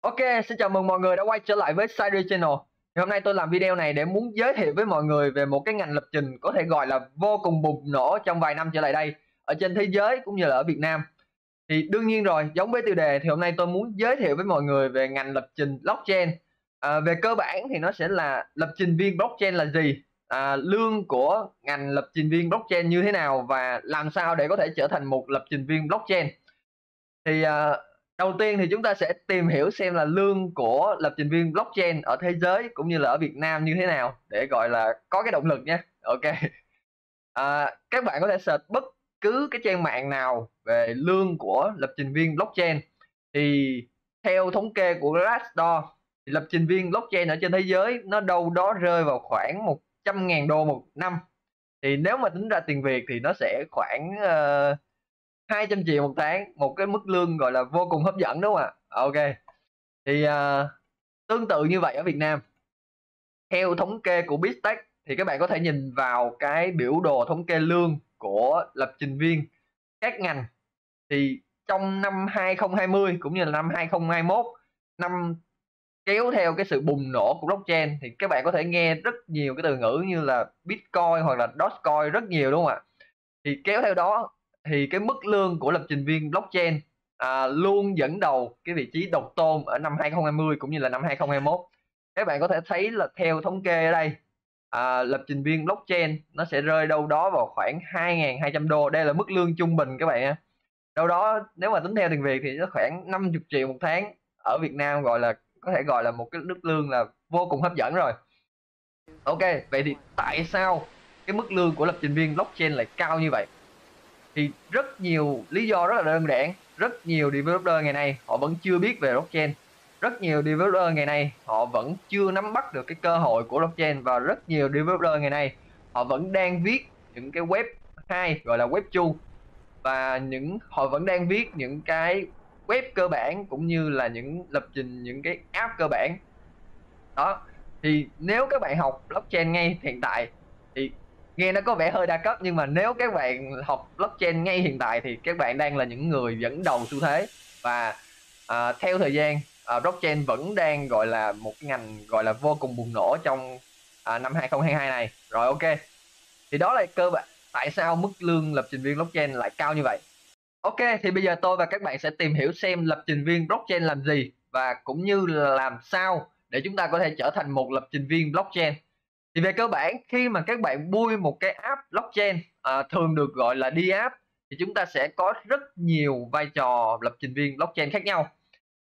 Ok, xin chào mừng mọi người đã quay trở lại với SIReal Channel. Thì hôm nay tôi làm video này để muốn giới thiệu với mọi người về một cái ngành lập trình có thể gọi là vô cùng bùng nổ trong vài năm trở lại đây ở trên thế giới cũng như là ở Việt Nam. Thì đương nhiên rồi, giống với tiêu đề thì hôm nay tôi muốn giới thiệu với mọi người về ngành lập trình blockchain. Về cơ bản thì nó sẽ là lập trình viên blockchain là gì, lương của ngành lập trình viên blockchain như thế nào và làm sao để có thể trở thành một lập trình viên blockchain. Thì đầu tiên thì chúng ta sẽ tìm hiểu xem là lương của lập trình viên blockchain ở thế giới cũng như là ở Việt Nam như thế nào để gọi là có cái động lực nha. Ok, các bạn có thể search bất cứ cái trang mạng nào về lương của lập trình viên blockchain. Thì theo thống kê của Glassdoor thì lập trình viên blockchain ở trên thế giới nó đâu đó rơi vào khoảng 100.000 đô một năm. Thì nếu mà tính ra tiền Việt thì nó sẽ khoảng 200 triệu một tháng, một cái mức lương gọi là vô cùng hấp dẫn đúng không ạ? Ok, thì tương tự như vậy ở Việt Nam. Theo thống kê của Bittech thì các bạn có thể nhìn vào cái biểu đồ thống kê lương của lập trình viên các ngành. Thì trong năm 2020 cũng như là năm 2021, năm kéo theo cái sự bùng nổ của blockchain, thì các bạn có thể nghe rất nhiều cái từ ngữ như là Bitcoin hoặc là Dogecoin rất nhiều đúng không ạ? Thì kéo theo đó thì cái mức lương của lập trình viên blockchain luôn dẫn đầu cái vị trí độc tôn ở năm 2020 cũng như là năm 2021. Các bạn có thể thấy là theo thống kê ở đây, lập trình viên blockchain nó sẽ rơi đâu đó vào khoảng 2.200 đô. Đây là mức lương trung bình các bạn ạ. Đâu đó nếu mà tính theo tiền Việt thì nó khoảng 50 triệu một tháng. Ở Việt Nam gọi là có thể gọi là một cái mức lương là vô cùng hấp dẫn rồi. Ok, vậy thì tại sao cái mức lương của lập trình viên blockchain lại cao như vậy? Thì rất nhiều lý do rất là đơn giản. Rất nhiều developer ngày nay họ vẫn chưa biết về blockchain. Rất nhiều developer ngày nay họ vẫn chưa nắm bắt được cái cơ hội của blockchain. Và rất nhiều developer ngày nay họ vẫn đang viết những cái web 2 gọi là web 2. Và họ vẫn đang viết những cái web cơ bản cũng như là những lập trình, những cái app cơ bản. Đó, thì nếu các bạn học blockchain ngay hiện tại thì nghe nó có vẻ hơi đa cấp, nhưng mà nếu các bạn học blockchain ngay hiện tại thì các bạn đang là những người dẫn đầu xu thế. Và theo thời gian, blockchain vẫn đang gọi là một ngành gọi là vô cùng bùng nổ trong năm 2022 này. Rồi ok, thì đó là cơ bản tại sao mức lương lập trình viên blockchain lại cao như vậy. Ok, thì bây giờ tôi và các bạn sẽ tìm hiểu xem lập trình viên blockchain làm gì và cũng như là làm sao để chúng ta có thể trở thành một lập trình viên blockchain. Thì về cơ bản khi mà các bạn build một cái app blockchain, thường được gọi là DApp, thì chúng ta sẽ có rất nhiều vai trò lập trình viên blockchain khác nhau.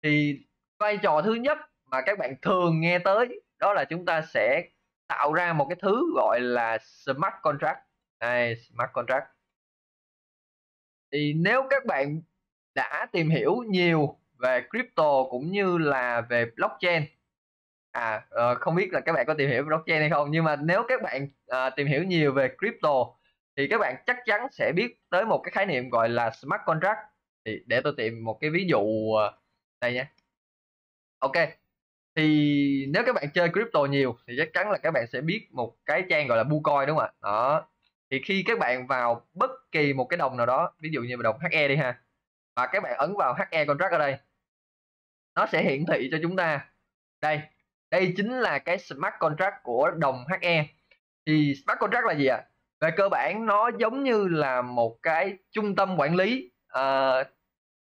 Thì vai trò thứ nhất mà các bạn thường nghe tới đó là chúng ta sẽ tạo ra một cái thứ gọi là smart contract. Đây, smart contract. Thì nếu các bạn đã tìm hiểu nhiều về crypto cũng như là về blockchain, không biết là các bạn có tìm hiểu blockchain hay không, nhưng mà nếu các bạn tìm hiểu nhiều về crypto thì các bạn chắc chắn sẽ biết tới một cái khái niệm gọi là smart contract. Thì để tôi tìm một cái ví dụ đây nha. Ok, thì nếu các bạn chơi crypto nhiều thì chắc chắn là các bạn sẽ biết một cái trang gọi là BuCoin đúng không ạ? Đó, thì khi các bạn vào bất kỳ một cái đồng nào đó, ví dụ như đồng HE đi ha, và các bạn ấn vào HE contract ở đây, nó sẽ hiển thị cho chúng ta đây. Đây chính là cái smart contract của đồng HE. Thì smart contract là gì ạ? Về cơ bản nó giống như là một cái trung tâm quản lý.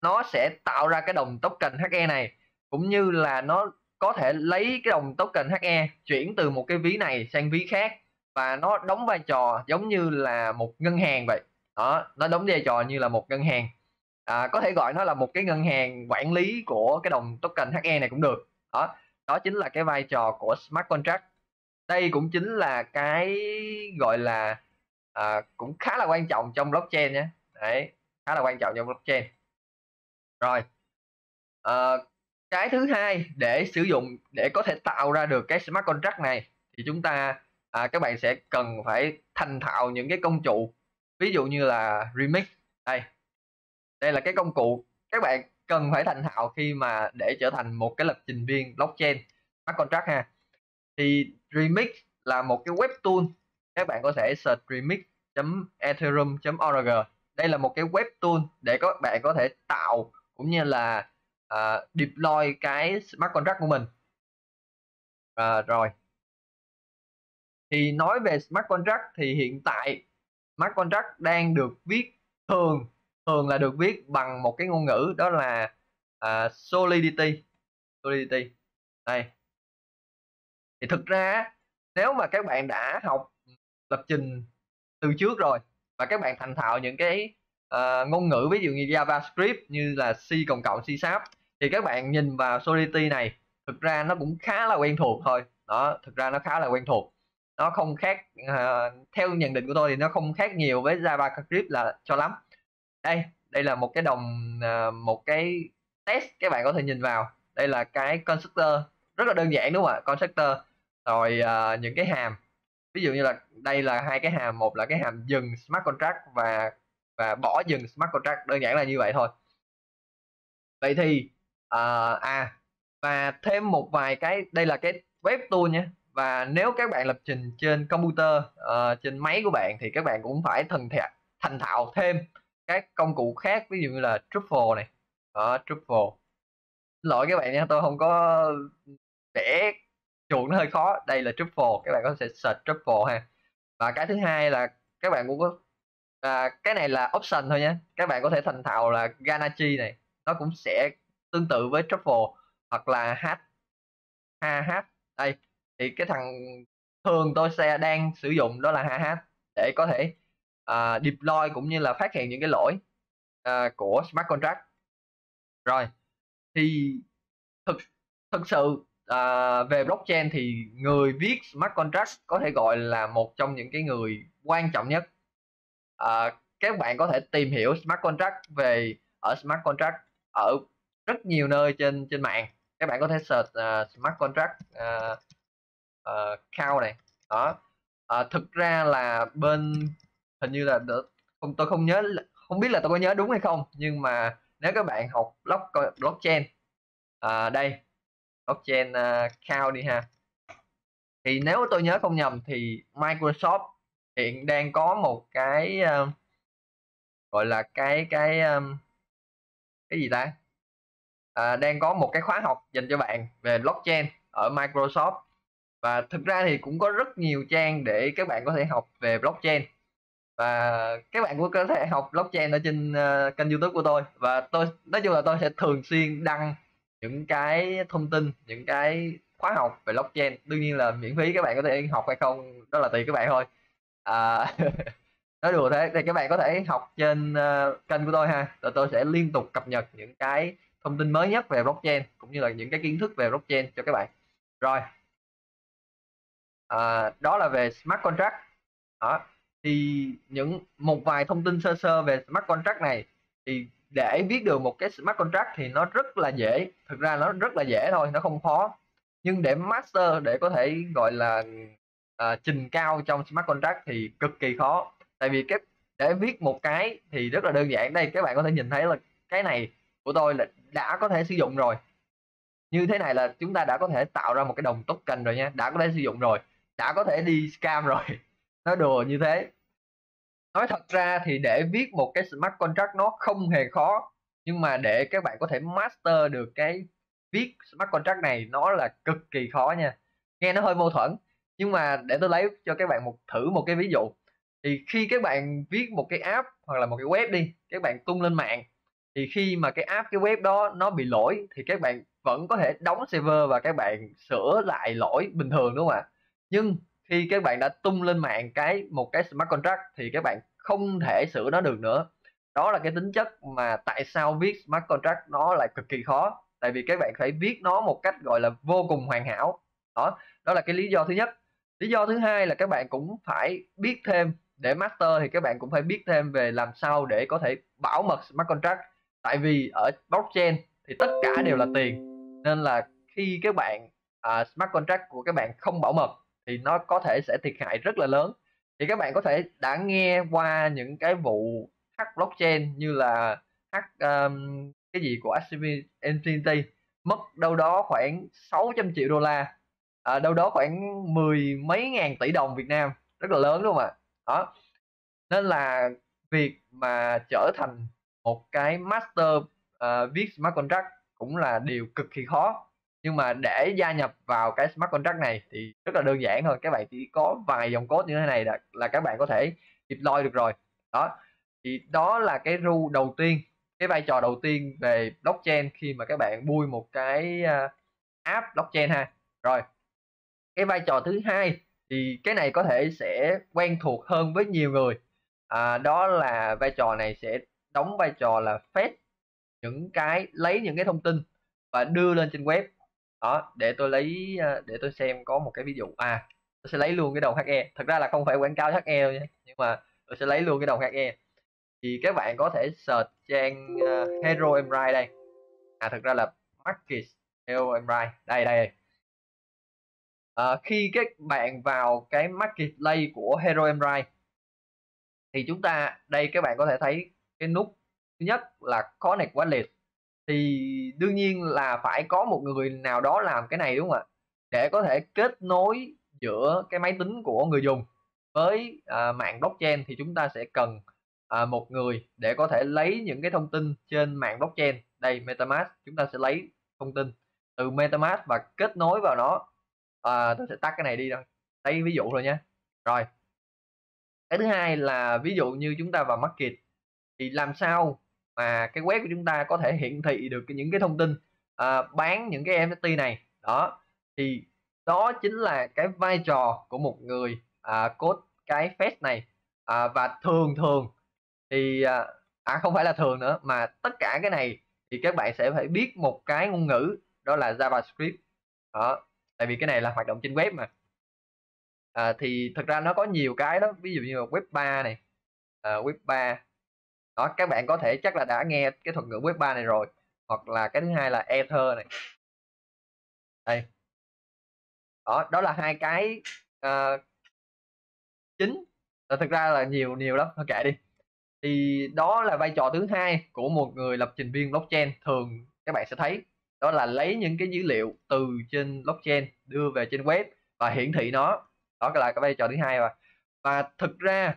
Nó sẽ tạo ra cái đồng token HE này, cũng như là nó có thể lấy cái đồng token HE chuyển từ một cái ví này sang ví khác. Và nó đóng vai trò giống như là một ngân hàng vậy. Đó, nó đóng vai trò như là một ngân hàng. Có thể gọi nó là một cái ngân hàng quản lý của cái đồng token HE này cũng được. Đó, đó chính là cái vai trò của smart contract. Đây cũng chính là cái gọi là cũng khá là quan trọng trong blockchain nhé. Đấy, khá là quan trọng trong blockchain. Rồi, cái thứ hai để sử dụng để có thể tạo ra được cái smart contract này thì chúng ta các bạn sẽ cần phải thành thạo những cái công cụ, ví dụ như là Remix. Đây là cái công cụ các bạn cần phải thành thạo khi mà để trở thành một cái lập trình viên blockchain smart contract ha. Thì Remix là một cái web tool, các bạn có thể search remix.ethereum.org. Đây là một cái web tool để các bạn có thể tạo cũng như là deploy cái smart contract của mình. Thì nói về smart contract thì hiện tại smart contract đang được viết thường là được viết bằng một cái ngôn ngữ đó là Solidity. Đây. Thì thực ra nếu mà các bạn đã học lập trình từ trước rồi và các bạn thành thạo những cái ngôn ngữ ví dụ như JavaScript như là C++, C#, thì các bạn nhìn vào Solidity này thực ra nó cũng khá là quen thuộc thôi. Đó, thực ra nó khá là quen thuộc. Nó không khác, theo nhận định của tôi thì nó không khác nhiều với JavaScript là cho lắm. Đây là một cái test các bạn có thể nhìn vào. Đây là cái constructor rất là đơn giản đúng không ạ? Constructor rồi những cái hàm. Ví dụ như là đây là hai cái hàm, một là cái hàm dừng smart contract và bỏ dừng smart contract, đơn giản là như vậy thôi. Vậy thì và thêm một vài cái, đây là cái web tool nhé. Và nếu các bạn lập trình trên computer, trên máy của bạn thì các bạn cũng phải thành thạo thêm các công cụ khác, ví dụ như là truffle này. Đó, truffle. Xin lỗi các bạn nha, tôi không có vẽ chuột, nó hơi khó. Đây là truffle, các bạn có thể search truffle ha. Và cái thứ hai là các bạn cũng có cái này là option thôi nha. Các bạn có thể thành thạo là ganache này, nó cũng sẽ tương tự với truffle hoặc là HH. Đây thì cái thằng thường tôi sẽ đang sử dụng đó là HH để có thể deploy cũng như là phát hiện những cái lỗi của smart contract. Rồi thì thực sự về blockchain thì người viết smart contract có thể gọi là một trong những cái người quan trọng nhất. Các bạn có thể tìm hiểu smart contract ở rất nhiều nơi trên mạng. Các bạn có thể search smart contract count này. Đó. Thực ra là bên hình như là tôi không nhớ, không biết là tôi có nhớ đúng hay không, nhưng mà nếu các bạn học blockchain đây blockchain count đi ha, thì nếu tôi nhớ không nhầm thì Microsoft hiện đang có một cái gọi là cái gì ta, đang có một cái khóa học dành cho bạn về blockchain ở Microsoft. Và thực ra thì cũng có rất nhiều trang để các bạn có thể học về blockchain. Và các bạn cũng có thể học blockchain ở trên kênh YouTube của tôi. Và tôi nói chung là tôi sẽ thường xuyên đăng những cái thông tin, những cái khóa học về blockchain. Đương nhiên là miễn phí, các bạn có thể học hay không đó là tùy các bạn thôi. Nói đùa thế thì các bạn có thể học trên kênh của tôi ha. Rồi tôi sẽ liên tục cập nhật những cái thông tin mới nhất về blockchain cũng như là những cái kiến thức về blockchain cho các bạn. Rồi. Đó là về smart contract. Đó. Thì một vài thông tin sơ sơ về smart contract này, thì để viết được một cái smart contract thì nó rất là dễ, thực ra nó rất là dễ thôi, nó không khó. Nhưng để master, để có thể gọi là trình cao trong smart contract thì cực kỳ khó. Tại vì để viết một cái thì rất là đơn giản. Đây các bạn có thể nhìn thấy là cái này của tôi là đã có thể sử dụng rồi. Như thế này là chúng ta đã có thể tạo ra một cái đồng token rồi nha, đã có thể sử dụng rồi, đã có thể đi scam rồi. Nói đùa như thế. Nói thật ra thì để viết một cái smart contract nó không hề khó, nhưng mà để các bạn có thể master được cái viết smart contract này nó là cực kỳ khó nha. Nghe nó hơi mâu thuẫn, nhưng mà để tôi lấy cho các bạn thử một cái ví dụ. Thì khi các bạn viết một cái app hoặc là một cái web đi, các bạn tung lên mạng, thì khi mà cái app, cái web đó nó bị lỗi thì các bạn vẫn có thể đóng server và các bạn sửa lại lỗi bình thường đúng không ạ? Nhưng khi các bạn đã tung lên mạng một cái smart contract thì các bạn không thể sửa nó được nữa. Đó là cái tính chất mà tại sao viết smart contract nó lại cực kỳ khó. Tại vì các bạn phải viết nó một cách gọi là vô cùng hoàn hảo. Đó là cái lý do thứ nhất. Lý do thứ hai là các bạn cũng phải biết thêm, để master thì các bạn cũng phải biết thêm về làm sao để có thể bảo mật smart contract. Tại vì ở blockchain thì tất cả đều là tiền, nên là khi các bạn smart contract của các bạn không bảo mật thì nó có thể sẽ thiệt hại rất là lớn. Thì các bạn có thể đã nghe qua những cái vụ hack blockchain như là hack cái gì của SCP Infinity mất đâu đó khoảng 600 triệu đô la, đâu đó khoảng 10 mấy ngàn tỷ đồng Việt Nam, rất là lớn đúng không ạ? Đó, nên là việc mà trở thành một cái master viết smart contract cũng là điều cực kỳ khó. Nhưng mà để gia nhập vào cái smart contract này thì rất là đơn giản thôi, các bạn chỉ có vài dòng code như thế này là các bạn có thể deploy được rồi. Đó, thì đó là cái rule đầu tiên, cái vai trò đầu tiên về blockchain khi mà các bạn bui một cái app blockchain ha. Rồi, cái vai trò thứ hai thì cái này có thể sẽ quen thuộc hơn với nhiều người, đó là vai trò này sẽ đóng vai trò là fetch, những cái lấy những cái thông tin và đưa lên trên web. Đó, để tôi lấy, để tôi xem có một cái ví dụ, tôi sẽ lấy luôn cái đồng HE, thật ra là không phải quảng cáo HE đâu nha, nhưng mà tôi sẽ lấy luôn cái đồng HE. Thì các bạn có thể search trang Hero Empire đây, thật ra là market Hero Empire đây đây. Khi các bạn vào cái marketplace của Hero Empire thì chúng ta đây, các bạn có thể thấy cái nút thứ nhất là connect wallet, thì đương nhiên là phải có một người nào đó làm cái này đúng không ạ, để có thể kết nối giữa cái máy tính của người dùng với mạng blockchain. Thì chúng ta sẽ cần một người để có thể lấy những cái thông tin trên mạng blockchain, đây metamask, chúng ta sẽ lấy thông tin từ metamask và kết nối vào nó. Tôi sẽ tắt cái này đi thôi, lấy ví dụ rồi nha. Rồi, cái thứ hai là ví dụ như chúng ta vào market thì làm sao mà cái web của chúng ta có thể hiển thị được những cái thông tin bán những cái NFT này. Đó, thì đó chính là cái vai trò của một người code cái phép này. Và thường thường thì không phải là thường nữa, mà tất cả cái này thì các bạn sẽ phải biết một cái ngôn ngữ, đó là JavaScript. Đó, tại vì cái này là hoạt động trên web mà. Thì thật ra nó có nhiều cái đó, ví dụ như là web 3 này, web 3 đó, các bạn có thể chắc là đã nghe cái thuật ngữ web 3 này rồi, hoặc là cái thứ hai là ether này đây. Đó, đó là hai cái chính, thực ra là nhiều lắm, thôi kệ đi. Thì đó là vai trò thứ hai của một người lập trình viên blockchain, thường các bạn sẽ thấy, đó là lấy những cái dữ liệu từ trên blockchain đưa về trên web và hiển thị nó. Đó là cái vai trò thứ hai. Và thực ra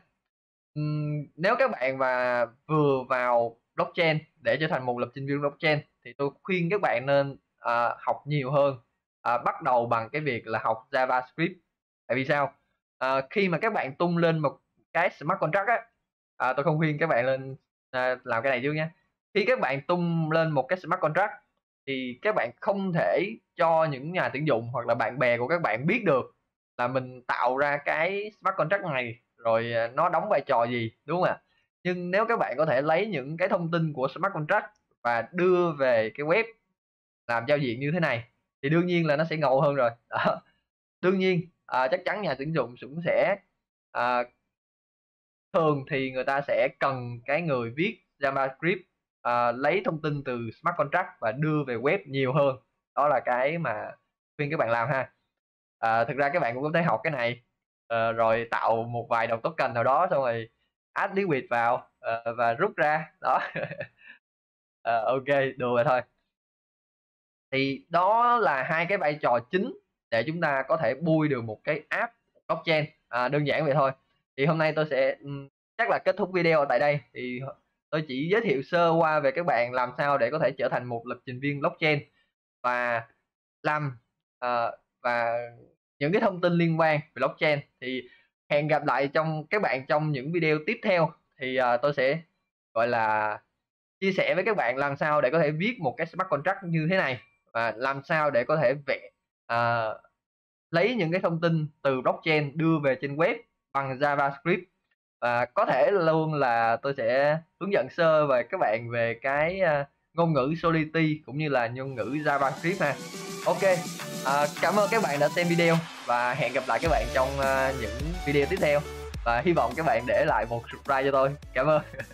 nếu các bạn mà vừa vào blockchain để trở thành một lập trình viên blockchain thì tôi khuyên các bạn nên học nhiều hơn, bắt đầu bằng cái việc là học JavaScript. Tại vì sao? Khi mà các bạn tung lên một cái smart contract á, tôi không khuyên các bạn lên làm cái này chứ nha. Khi các bạn tung lên một cái smart contract thì các bạn không thể cho những nhà tuyển dụng hoặc là bạn bè của các bạn biết được là mình tạo ra cái smart contract này rồi nó đóng vai trò gì, đúng không ạ? Nhưng nếu các bạn có thể lấy những cái thông tin của smart contract và đưa về cái web làm giao diện như thế này thì đương nhiên là nó sẽ ngầu hơn rồi. Đó, đương nhiên chắc chắn nhà tuyển dụng cũng sẽ thường thì người ta sẽ cần cái người viết JavaScript lấy thông tin từ smart contract và đưa về web nhiều hơn. Đó là cái mà khuyên các bạn làm ha. Thực ra các bạn cũng có thể học cái này rồi tạo một vài đồng token nào đó xong rồi add liquid vào và rút ra đó. Ok, đùa vậy thôi. Thì đó là hai cái vai trò chính để chúng ta có thể bui được một cái app blockchain, đơn giản vậy thôi. Thì hôm nay tôi sẽ chắc là kết thúc video tại đây. Thì tôi chỉ giới thiệu sơ qua về các bạn làm sao để có thể trở thành một lập trình viên blockchain và làm và những cái thông tin liên quan về blockchain. Thì hẹn gặp lại các bạn trong những video tiếp theo. Thì tôi sẽ gọi là chia sẻ với các bạn làm sao để có thể viết một cái smart contract như thế này, và làm sao để có thể vẽ lấy những cái thông tin từ blockchain đưa về trên web bằng JavaScript. Có thể luôn là tôi sẽ hướng dẫn sơ về các bạn về cái ngôn ngữ Solidity cũng như là ngôn ngữ JavaScript ha. Ok, cảm ơn các bạn đã xem video và hẹn gặp lại các bạn trong những video tiếp theo, và hy vọng các bạn để lại một subscribe cho tôi. Cảm ơn.